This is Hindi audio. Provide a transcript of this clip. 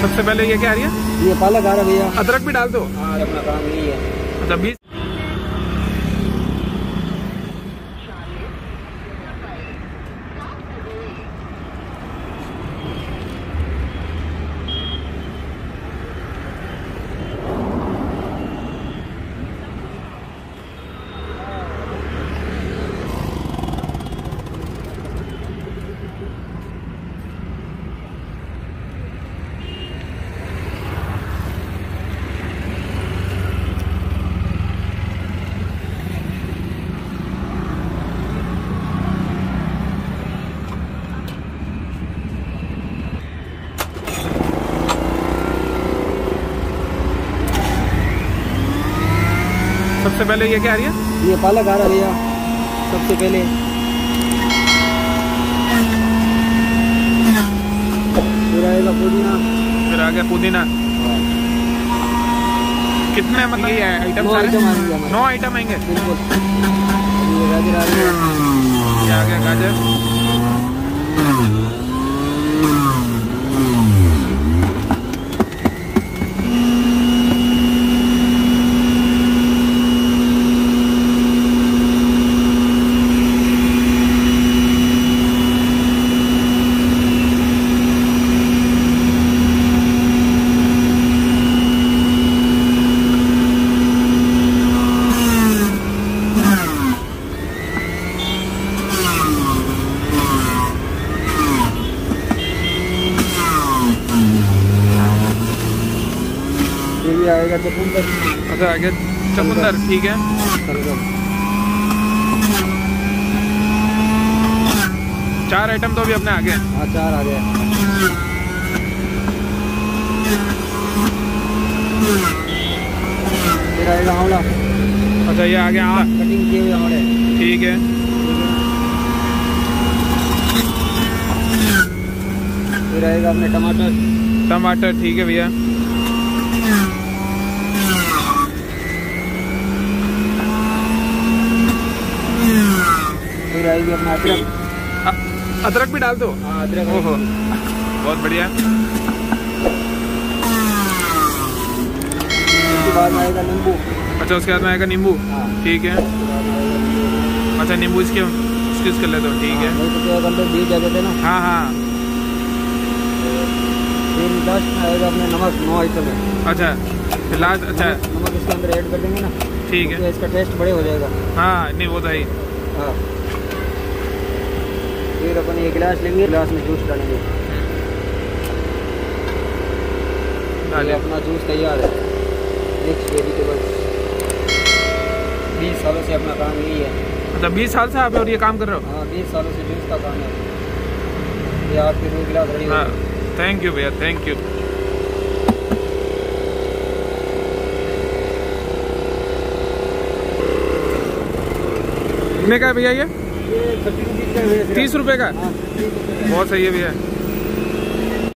सबसे पहले ये क्या आ रही है? ये पालक आ रहा है भैया। अदरक भी डाल दो, अपना काम यही है। अच्छा 20 सबसे पहले ये क्या आ रही है? ये पालक आ रहा भैया। सबसे पहले फिर आएगा पुदीना, फिर आ गया पुदीना। कितने मतलब ये आइटम सारे 9 आइटम आएंगे? बिल्कुल। ये आ गया गाजर, आएगा चकुंदर। अच्छा आगे चकुंदर, ठीक है। चार आइटम तो अभी अपने आगे। हाँ चार आ गए। फिर आएगा आंवला। अच्छा ये आ गया आंवला, कटिंग किए हुए आंवले, ठीक है। फिर आएगा अपने टमाटर। टमाटर ठीक है भैया। आएगी अपना अदरक। अदरक भी डाल दो। अदरक, ओहो बहुत बढ़िया। उसके बाद आएगा नींबू। अच्छा उसके बाद में आएगा नींबू, ठीक है। अच्छा नींबू इसके स्क्वीज कर लेते हो, ठीक है। हाँ हाँ। आएगा अपने नमक, 9 आइटम है। अच्छा लास्ट, अच्छा नमक इसके अंदर ऐड कर देंगे ना, ठीक है। इसका टेस्ट बढ़िया हो जाएगा। हाँ नहीं वो तो है। फिर अपन एक गिलास लेंगे, गिलास में जूस डालेंगे। ये अपना जूस तैयार है। Mix vegetable. 20 सालों से अपना काम यही है। अच्छा 20 साल से आप और ये काम कर रहे हो? हाँ 20 सालों से जूस का काम है। ये आपके दो गिलास रेडी। हाँ थैंक यू भैया, थैंक यू। कितने का है भैया ये? 30 रुपए का। बहुत सही है भैया।